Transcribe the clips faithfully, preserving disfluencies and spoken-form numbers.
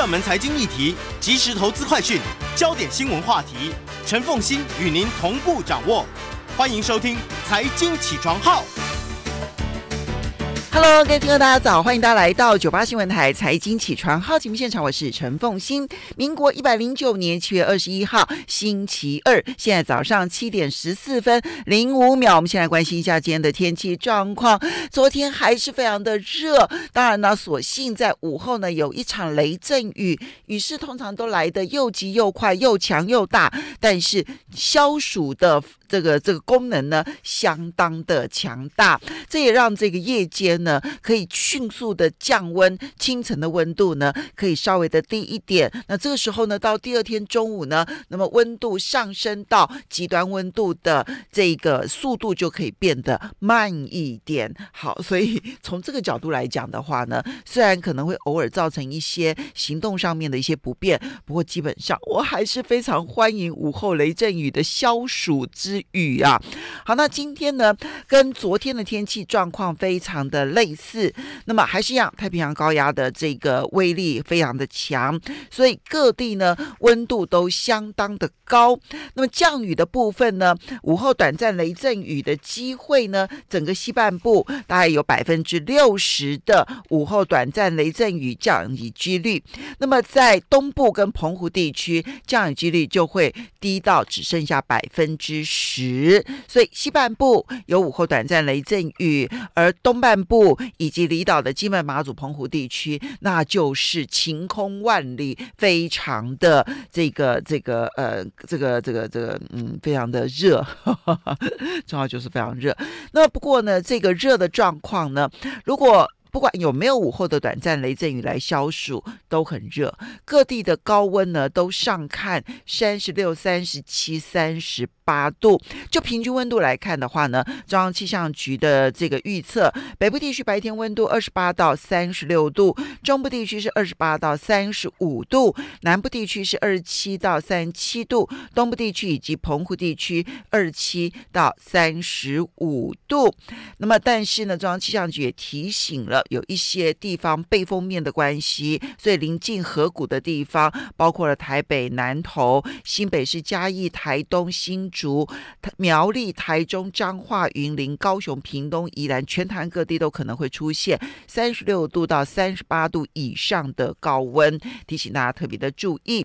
热门财经议题、即时投资快讯、焦点新闻话题，陈凤馨与您同步掌握。欢迎收听《财经起床号》。Hello， 各位听众大家早，欢迎大家来到九八新闻台财经起床号节目现场，我是陈凤馨。民国一百零九年七月二十一号星期二，现在早上七点十四分零五秒，我们先来关心一下今天的天气状况。昨天还是非常的热，当然呢，所幸在午后呢有一场雷阵雨，雨势通常都来得又急又快，又强又大，但是消暑的这个这个功能呢相当的强大，这也让这个夜间呢。可以迅速的降温，清晨的温度呢可以稍微的低一点。那这个时候呢，到第二天中午呢，那么温度上升到极端温度的这个速度就可以变得慢一点。好，所以从这个角度来讲的话呢，虽然可能会偶尔造成一些行动上面的一些不便，不过基本上我还是非常欢迎午后雷阵雨的消暑之雨啊。好，那今天呢，跟昨天的天气状况非常的类似，那么还是一样，太平洋高压的这个威力非常的强，所以各地呢温度都相当的高。那么降雨的部分呢，午后短暂雷阵雨的机会呢，整个西半部大概有百分之六十的午后短暂雷阵雨降雨几率。那么在东部跟澎湖地区，降雨几率就会低到只剩下百分之十。所以西半部有午后短暂雷阵雨，而东半部以及离岛的金门、马祖、澎湖地区，那就是晴空万里，非常的这个这个呃这个这个这个嗯，非常的热，重要就是非常热。那不过呢，这个热的状况呢，如果不管有没有午后的短暂雷阵雨来消暑，都很热。各地的高温呢，都上看三十六、三十七、三十八度。就平均温度来看的话呢，中央气象局的这个预测，北部地区白天温度二十八到三十六度，中部地区是二十八到三十五度，南部地区是二十七到三十七度，东部地区以及澎湖地区二十七到三十五度。那么但是呢，中央气象局也提醒了，有一些地方背风面的关系，所以临近河谷的地方，包括了台北、南投、新北市、嘉义、台东、新竹、苗栗、台中、彰化、云林、高雄、屏东、宜兰，全台各地都可能会出现三十六度到三十八度以上的高温，提醒大家特别的注意。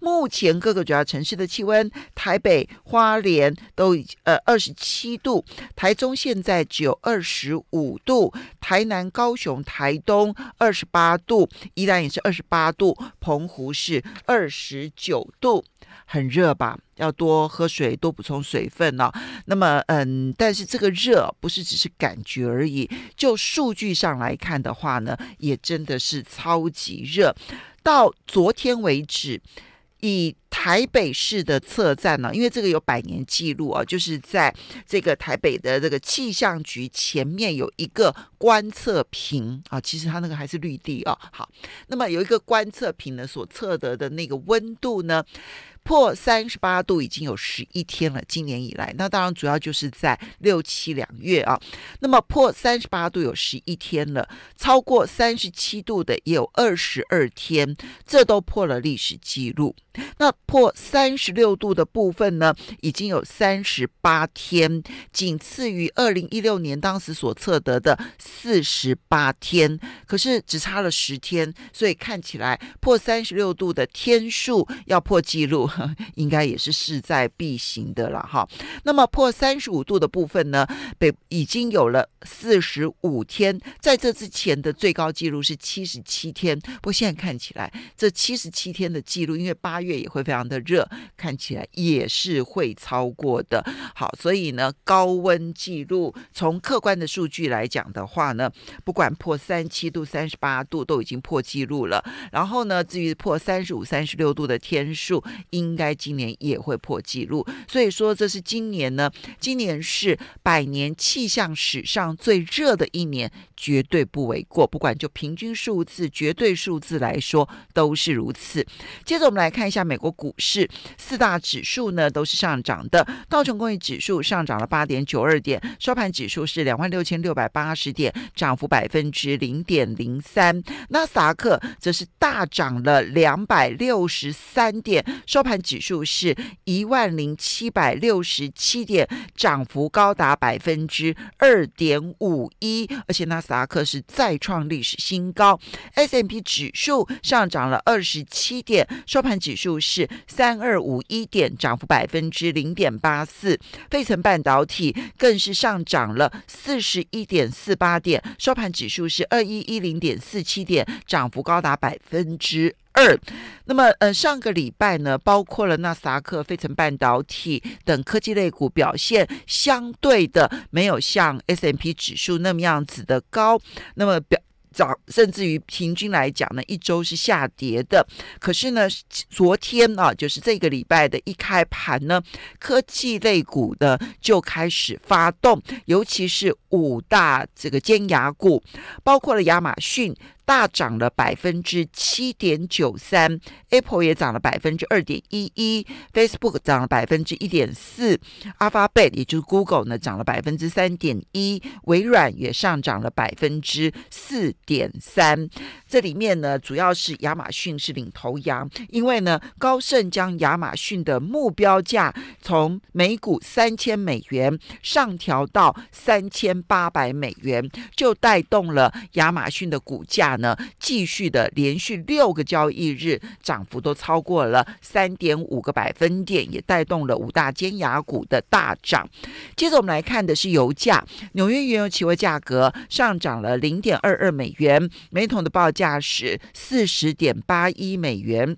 目前各个主要城市的气温，台北、花莲都呃二十七度，台中现在只有二十五度，台南、高雄、台东二十八度，宜兰也是二十八度，澎湖是二十九度，很热吧？要多喝水，多补充水分哦。那么，嗯，但是这个热不是只是感觉而已，就数据上来看的话呢，也真的是超级热。到昨天为止，以台北市的测站呢、啊，因为这个有百年记录啊，就是在这个台北的这个气象局前面有一个观测屏啊，其实它那个还是绿地啊。好，那么有一个观测屏呢，所测得的那个温度呢，破三十八度已经有十一天了，今年以来，那当然主要就是在六七两月啊。那么破三十八度有十一天了，超过三十七度的也有二十二天，这都破了历史记录。那破三十六度的部分呢，已经有三十八天，仅次于二零一六年当时所测得的四十八天，可是只差了十天，所以看起来破三十六度的天数要破纪录。应该也是势在必行的了哈。那么破三十五度的部分呢，北已经有了四十五天，在这之前的最高纪录是七十七天。不过现在看起来，这七十七天的记录，因为八月也会非常的热，看起来也是会超过的。好，所以呢，高温记录从客观的数据来讲的话呢，不管破三十七度、三十八度都已经破纪录了。然后呢，至于破三十五、三十六度的天数，应该今年也会破纪录，所以说这是今年呢，今年是百年气象史上最热的一年，绝对不为过。不管就平均数字、绝对数字来说，都是如此。接着我们来看一下美国股股市，四大指数呢都是上涨的，道琼工业指数上涨了 八点九二 点，收盘指数是 两万六千六百八十 点，涨幅 百分之零点零三， 纳斯达克则是大涨了两百六十三点，收盘指数是 一万零七百六十七 点，涨幅高达 百分之二点五一， 而且纳斯达克是再创历史新高。 S and P 指数上涨了二十七点，收盘指数是三千二百五十一点，涨幅 百分之零点八四， 费城半导体更是上涨了 四十一点四八 点，收盘指数是 二千一百一十点四七 点，涨幅高达 百分之二。二，那么呃上个礼拜呢，包括了纳斯达克、费城半导体等科技类股表现相对的没有像 S and P 指数那么样子的高，那么表涨甚至于平均来讲呢，一周是下跌的。可是呢，昨天啊，就是这个礼拜的一开盘呢，科技类股呢就开始发动，尤其是五大这个尖牙股，包括了亚马逊。大涨了 百分之七点九三， Apple 也涨了 百分之二点一一， Facebook 涨了 百分之一点四， Alphabet 也就是 Google 呢涨了 百分之三点一， 微软也上涨了 百分之四点三。 这里面呢主要是亚马逊是领头羊，因为呢高盛将亚马逊的目标价从每股三千美元上调到三千八百美元，就带动了亚马逊的股价呢继续的连续六个交易日涨幅都超过了 三点五 个百分点，也带动了五大尖牙股的大涨。接着我们来看的是油价，纽约原油期货价格上涨了 零点二二 美元，每桶的报价是 四十点八一 美元，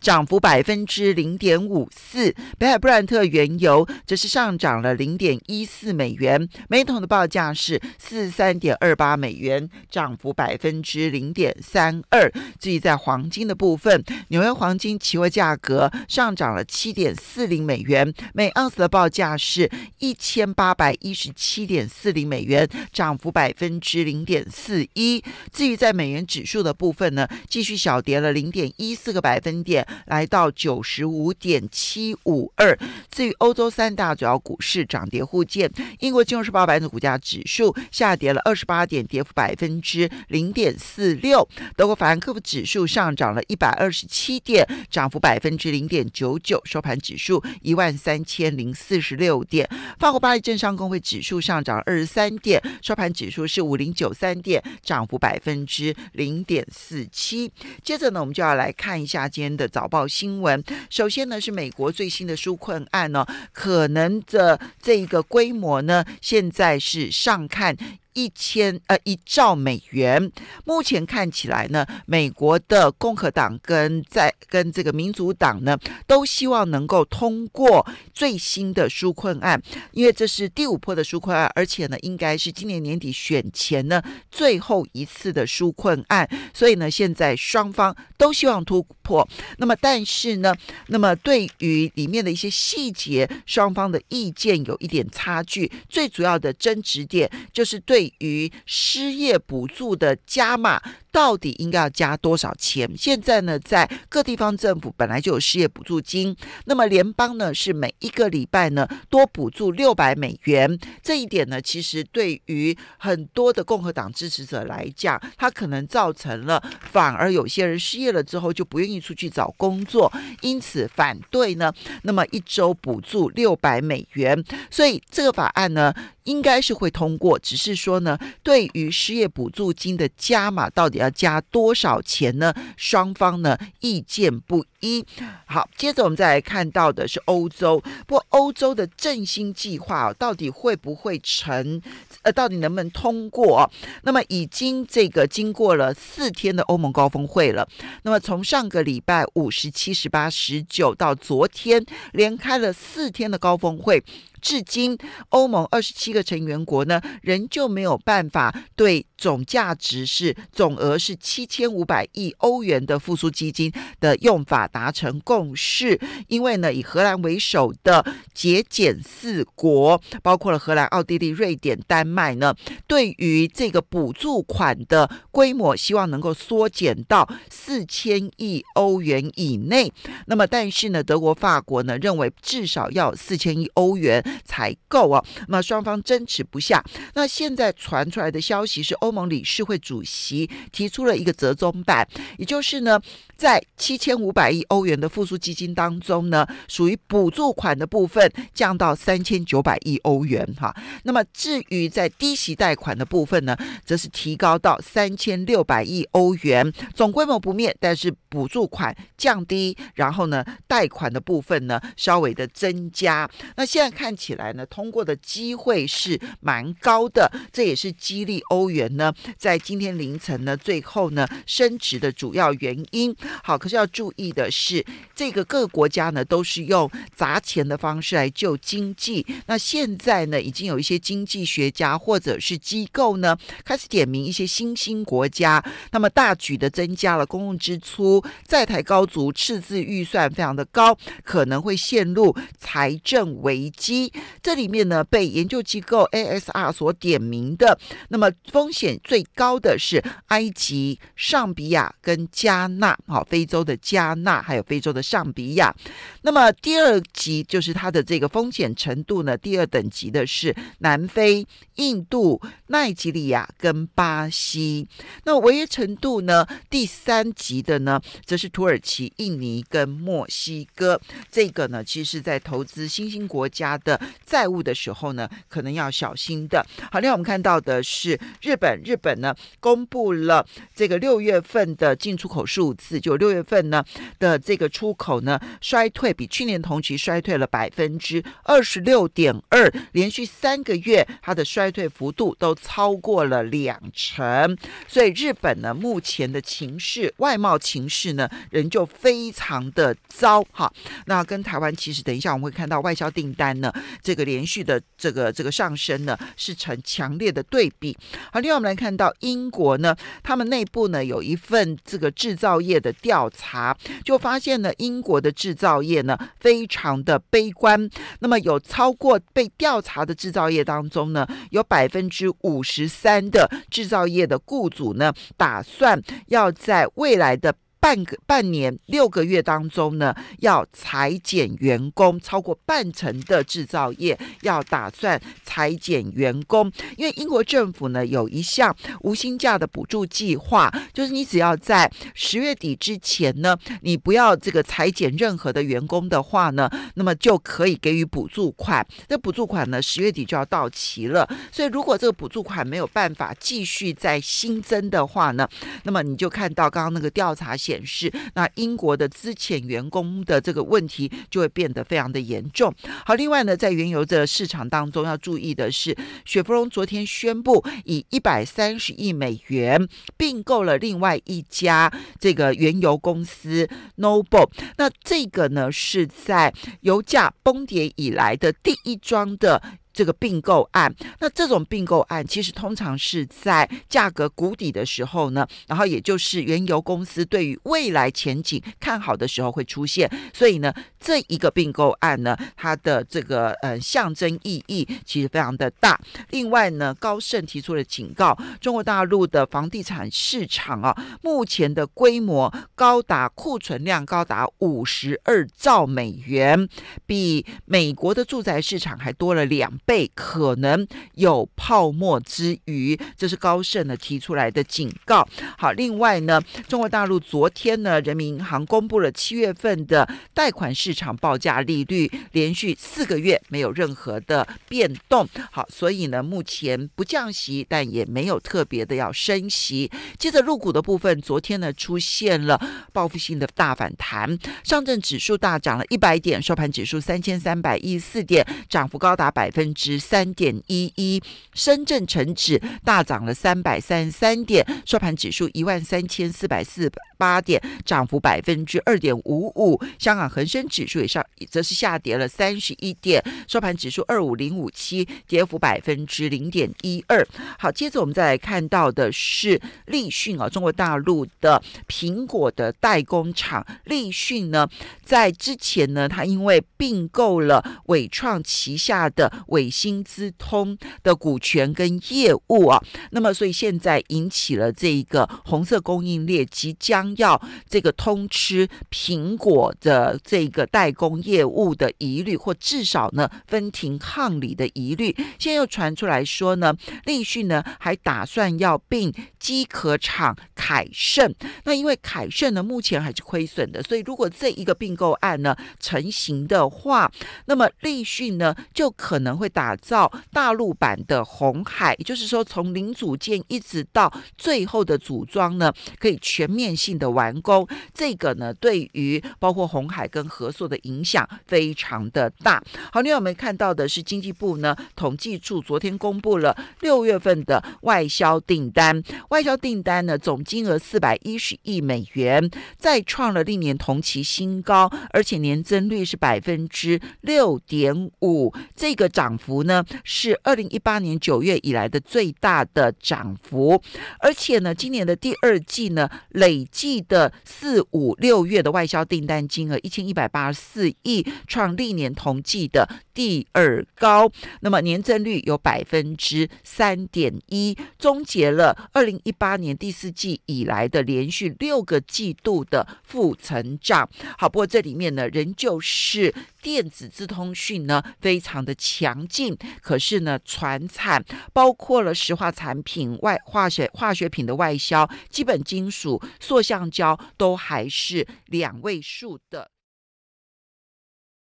涨幅 百分之零点五四， 北海布兰特原油则是上涨了 零点一四 美元，每桶的报价是 四十三点二八 美元，涨幅 百分之零点三二。 至于在黄金的部分，纽约黄金期货价格上涨了 七点四零 美元，每盎司的报价是 一千八百一十七点四零 美元，涨幅 百分之零点四一。 至于在美元指数的部分呢，继续小跌了 零点一四 个百分点，来到 九十五点七五二。 至于欧洲三大主要股市涨跌互见，英国金融时报白酒股价指数下跌了二十八点，跌幅 百分之零点四六， 德国法兰克福指数上涨了一百二十七点，涨幅 百分之零点九九， 收盘指数 一万三千零四十六 点。法国巴黎政商工会指数上涨二十三点，收盘指数是五千零九十三点，涨幅 百分之零点四七。 接着呢我们就要来看一下下今天的早报新闻。首先呢是美国最新的纾困案呢、哦，可能的这个规模呢，现在是上看一千呃一兆美元。目前看起来呢，美国的共和党跟在跟这个民主党呢，都希望能够通过最新的纾困案，因为这是第五波的纾困案，而且呢，应该是今年年底选前呢最后一次的纾困案，所以呢，现在双方都希望突破。那么，但是呢，那么对于里面的一些细节，双方的意见有一点差距。最主要的争执点就是对于失业补助的加码到底应该要加多少钱？现在呢，在各地方政府本来就有失业补助金，那么联邦呢是每一个礼拜呢多补助六百美元。这一点呢，其实对于很多的共和党支持者来讲，它可能造成了反而有些人失业了之后就不愿意出去找工作，因此反对呢。那么一周补助六百美元，所以这个法案呢应该是会通过，只是说呢，对于失业补助金的加码到底要加多少钱呢？双方呢意见不一。好，接着我们再来看到的是欧洲，不过欧洲的振兴计划、哦、到底会不会成？呃，到底能不能通过、哦？那么已经这个经过了四天的欧盟高峰会了。那么从上个礼拜五、十七、十八、十九到昨天，连开了四天的高峰会。至今，欧盟二十七个成员国呢，仍旧没有办法对总价值是总额是七千五百亿欧元的复苏基金的用法达成共识。因为呢，以荷兰为首的节俭四国，包括了荷兰、奥地利、瑞典、丹麦呢，对于这个补助款的规模，希望能够缩减到四千亿欧元以内。那么，但是呢，德国、法国呢，认为至少要四千亿欧元才够啊。那双方争持不下。那现在传出来的消息是，欧盟理事会主席提出了一个折中版，也就是呢，在七千五百亿欧元的复苏基金当中呢，属于补助款的部分降到三千九百亿欧元哈。那么至于在低息贷款的部分呢，则是提高到三千六百亿欧元，总规模不变，但是补助款降低，然后呢，贷款的部分呢稍微的增加。那现在看起来呢，通过的机会是蛮高的，这也是激励欧元呢在今天凌晨呢最后呢升值的主要原因。好，可是要注意的是，这个各国家呢都是用砸钱的方式来救经济。那现在呢，已经有一些经济学家或者是机构呢开始点名一些新兴国家，那么大举的增加了公共支出，债台高筑，赤字预算非常的高，可能会陷入财政危机。这里面呢，被研究机构 A S R 所点名的，那么风险最高的是埃及、上比亚跟加纳，好，非洲的加纳还有非洲的上比亚。那么第二级就是它的这个风险程度呢，第二等级的是南非、印度、奈及利亚跟巴西。那违约程度呢，第三级的呢，则是土耳其、印尼跟墨西哥。这个呢，其实是在投资新兴国家的债务的时候呢，可能要小心的。好，另外我们看到的是日本，日本呢公布了这个六月份的进出口数字，就六月份呢的这个出口呢衰退，比去年同期衰退了百分之二十六点二，连续三个月它的衰退幅度都超过了两成。所以日本呢目前的情势，外贸情势呢仍旧非常的糟哈。那跟台湾其实等一下我们会看到外销订单呢这个连续的这个这个上升呢是呈强烈的对比。好，另外我们来看到英国呢，他们内部呢有一份这个制造业的调查，就发现呢英国的制造业呢非常的悲观。那么有超过被调查的制造业当中呢，有百分之五十三的制造业的雇主呢打算要在未来的半个半年六个月当中呢，要裁减员工，超过半成的制造业要打算裁减员工。因为英国政府呢有一项无薪假的补助计划，就是你只要在十月底之前呢，你不要这个裁减任何的员工的话呢，那么就可以给予补助款。这补助款呢，十月底就要到期了，所以如果这个补助款没有办法继续再新增的话呢，那么你就看到刚刚那个调查显示，那英国的资遣员工的这个问题就会变得非常的严重。好，另外呢，在原油的市场当中要注意的是，雪佛龙昨天宣布以一百三十亿美元并购了另外一家这个原油公司 Noble。那这个呢是在油价崩跌以来的第一桩的这个并购案。那这种并购案其实通常是在价格谷底的时候呢，然后也就是原油公司对于未来前景看好的时候会出现。所以呢，这一个并购案呢，它的这个呃象征意义其实非常的大。另外呢，高盛提出了警告，中国大陆的房地产市场啊，目前的规模高达库存量高达五十二兆美元，比美国的住宅市场还多了两倍。被可能有泡沫之余，这是高盛呢提出来的警告。好，另外呢，中国大陆昨天呢，人民银行公布了七月份的贷款市场报价利率，连续四个月没有任何的变动。好，所以呢，目前不降息，但也没有特别的要升息。接着陆股的部分，昨天呢出现了报复性的大反弹，上证指数大涨了一百点，收盘指数三千三百一十四点，涨幅高达百分之。值三点一一，深圳成指大涨了三百三十三点，收盘指数一万三千四百四八点，涨幅百分之二点五五。香港恒生指数也上，则是下跌了三十一点，收盘指数二五零五七，跌幅百分之零点一二。好，接着我们再来看到的是立讯啊，中国大陆的苹果的代工厂立讯呢，在之前呢，它因为并购了伟创旗下的伟星资通的股权跟业务啊，那么所以现在引起了这一个红色供应链即将要这个通吃苹果的这个代工业务的疑虑，或至少呢分庭抗礼的疑虑。现在又传出来说呢，立讯呢还打算要并机壳厂凯盛，那因为凯盛呢目前还是亏损的，所以如果这一个并购案呢成型的话，那么立讯呢就可能会打造大陆版的鸿海，也就是说从零组件一直到最后的组装呢可以全面性的完工。这个呢对于包括鸿海跟和硕的影响非常的大。好，另外我们看到的是经济部呢统计处昨天公布了六月份的外销订单，外销订单呢总金额四百一十亿美元，再创了历年同期新高，而且年增率是百分之六点五，这个涨幅呢是二零一八年九月以来的最大的涨幅，而且呢今年的第二季呢累计的四五六月的外销订单金额一千一百八十四亿，创历年同季的第二高，那么年增率有百分之三点一，终结了二零一八年第四季以来的连续六个季度的负成长。好，不过这里面呢仍旧是电子资通讯呢非常的强劲，可是呢传产包括了石化产品、外化学化学品的外销、基本金属、塑橡胶都还是两位数的。